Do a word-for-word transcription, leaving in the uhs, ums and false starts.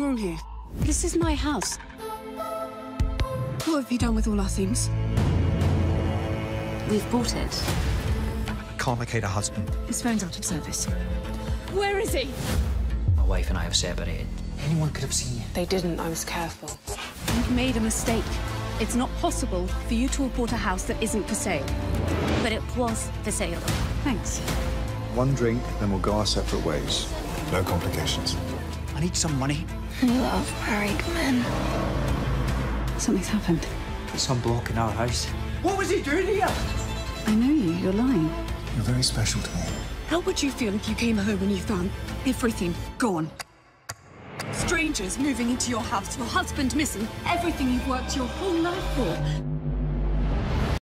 going on here? This is my house. What have you done with all our things? We've bought it. I can't locate her husband. His phone's out of service. Where is he? My wife and I have separated. Anyone could have seen you. They didn't. I was careful. You've made a mistake. It's not possible for you to have bought a house that isn't for sale. But it was for sale. Thanks. One drink, then we'll go our separate ways. No complications. I need some money. I love married men. Something's happened. Put some block in our house. What was he doing here? I know you. You're lying. You're very special to me. How would you feel if you came home and you found everything gone? Strangers moving into your house, your husband missing, everything you've worked your whole life for.